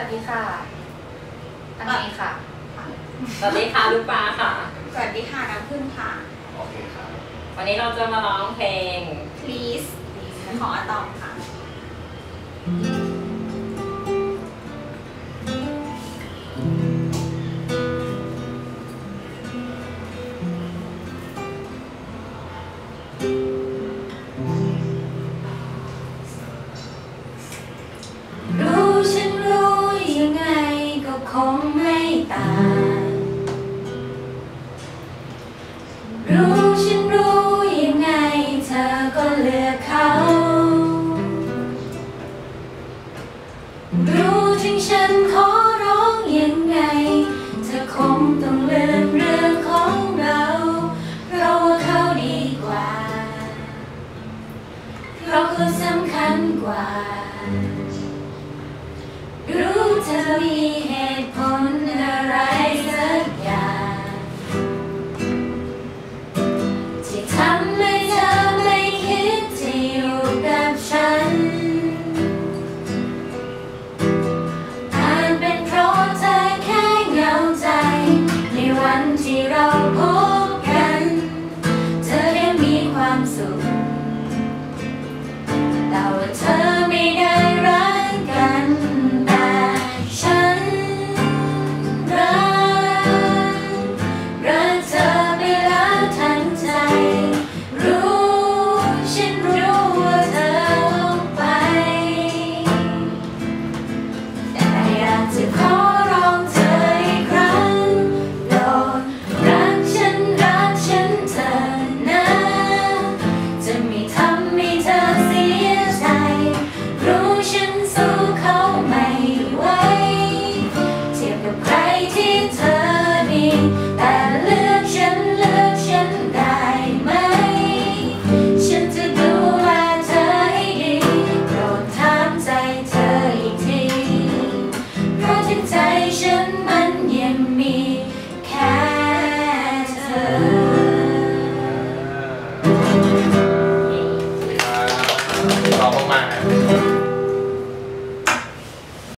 วัสดีค่ะอันนี้ค่ะสวัสดีค่ะลูกปลาค่ะสวัสดีค่ะน้ำพึ่งค่ะโอเคครับวันนี้เราจะมาร้องเพลง Please ของอะตอมค่ะรู้ถึงฉันขอร้องยังไงเธอคงต้องลืมเรื่องของเราเพราะว่าเขาดีกว่าเพราะเขาสำคัญกว่ารู้เธอมีเหตุผล